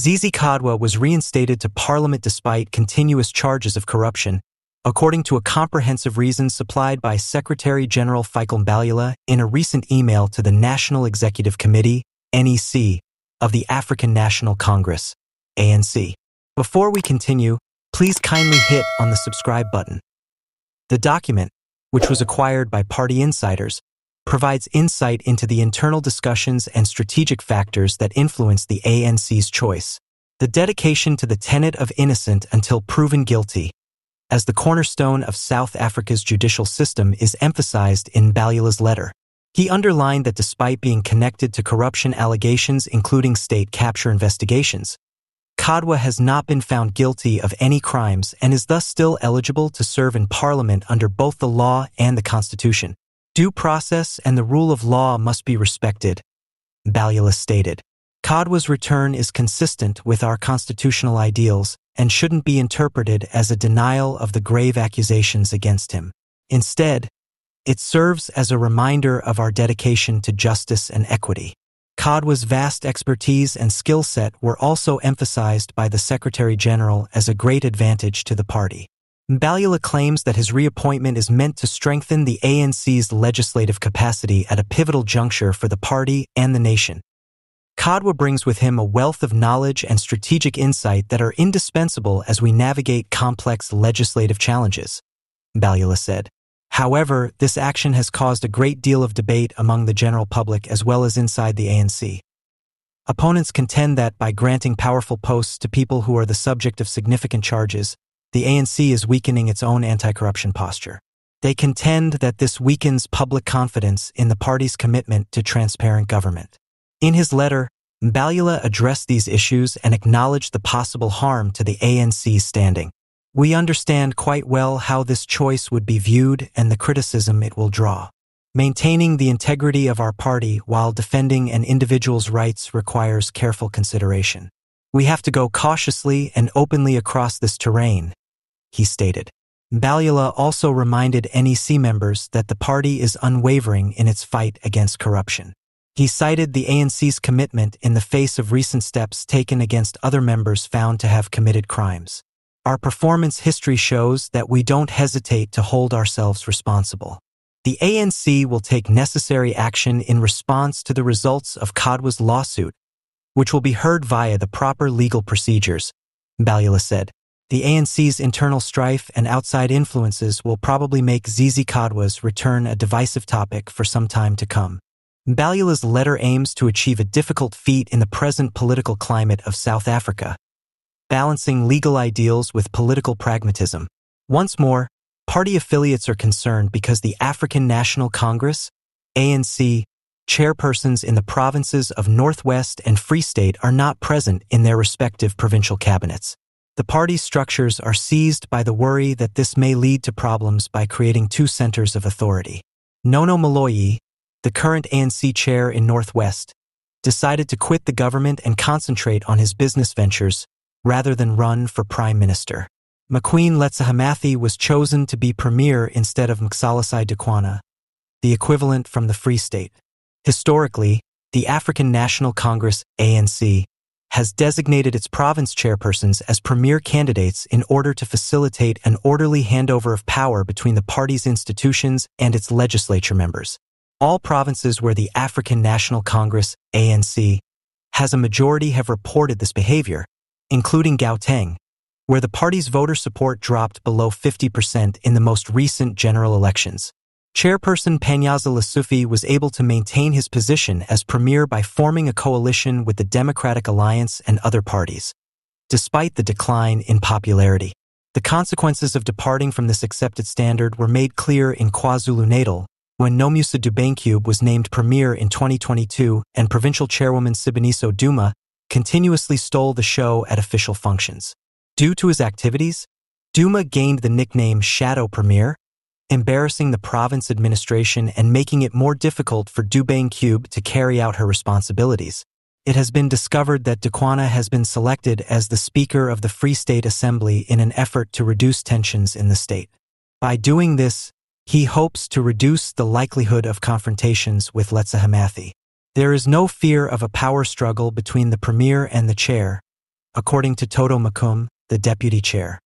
Zizi Kodwa was reinstated to Parliament despite continuous charges of corruption, according to a comprehensive reason supplied by Secretary-General Fikile Mbalula in a recent email to the National Executive Committee, NEC, of the African National Congress, ANC. Before we continue, please kindly hit on the subscribe button. The document, which was acquired by party insiders, provides insight into the internal discussions and strategic factors that influenced the ANC's choice. The dedication to the tenet of innocent until proven guilty, as the cornerstone of South Africa's judicial system, is emphasized in Mbalula's letter. He underlined that despite being connected to corruption allegations including state capture investigations, Kodwa has not been found guilty of any crimes and is thus still eligible to serve in Parliament under both the law and the Constitution. Due process and the rule of law must be respected, Mbalula stated. Kodwa's return is consistent with our constitutional ideals and shouldn't be interpreted as a denial of the grave accusations against him. Instead, it serves as a reminder of our dedication to justice and equity. Kodwa's vast expertise and skill set were also emphasized by the Secretary-General as a great advantage to the party. Mbalula claims that his reappointment is meant to strengthen the ANC's legislative capacity at a pivotal juncture for the party and the nation. Kodwa brings with him a wealth of knowledge and strategic insight that are indispensable as we navigate complex legislative challenges, Mbalula said. However, this action has caused a great deal of debate among the general public as well as inside the ANC. Opponents contend that by granting powerful posts to people who are the subject of significant charges, the ANC is weakening its own anti-corruption posture. They contend that this weakens public confidence in the party's commitment to transparent government. In his letter, Mbalula addressed these issues and acknowledged the possible harm to the ANC's standing. We understand quite well how this choice would be viewed and the criticism it will draw. Maintaining the integrity of our party while defending an individual's rights requires careful consideration. We have to go cautiously and openly across this terrain, he stated. Mbalula also reminded NEC members that the party is unwavering in its fight against corruption. He cited the ANC's commitment in the face of recent steps taken against other members found to have committed crimes. Our performance history shows that we don't hesitate to hold ourselves responsible. The ANC will take necessary action in response to the results of Kodwa's lawsuit, which will be heard via the proper legal procedures, Mbalula said. The ANC's internal strife and outside influences will probably make Zizi Kodwa's return a divisive topic for some time to come. Mbalula's letter aims to achieve a difficult feat in the present political climate of South Africa, balancing legal ideals with political pragmatism. Once more, party affiliates are concerned because the African National Congress, ANC, chairpersons in the provinces of Northwest and Free State are not present in their respective provincial cabinets. The party's structures are seized by the worry that this may lead to problems by creating two centers of authority. Nono Maloyi, the current ANC chair in Northwest, decided to quit the government and concentrate on his business ventures, rather than run for prime minister. Mcqueen Letsohamathi was chosen to be premier instead of Mxolisi Dukwana, the equivalent from the Free State. Historically, the African National Congress, ANC, has designated its province chairpersons as premier candidates in order to facilitate an orderly handover of power between the party's institutions and its legislature members. All provinces where the African National Congress, ANC, has a majority have reported this behavior, including Gauteng, where the party's voter support dropped below 50% in the most recent general elections. Chairperson Panyaza Lesufi was able to maintain his position as premier by forming a coalition with the Democratic Alliance and other parties, despite the decline in popularity. The consequences of departing from this accepted standard were made clear in KwaZulu-Natal, when Nomusa Dube-Ncube was named premier in 2022 and provincial chairwoman Siboniso Duma continuously stole the show at official functions. Due to his activities, Duma gained the nickname Shadow Premier, embarrassing the province administration and making it more difficult for Dube-Ncube to carry out her responsibilities. It has been discovered that Dukwana has been selected as the Speaker of the Free State Assembly in an effort to reduce tensions in the state. By doing this, he hopes to reduce the likelihood of confrontations with Letsohamathi. There is no fear of a power struggle between the premier and the chair, according to Toto Makum, the deputy chair.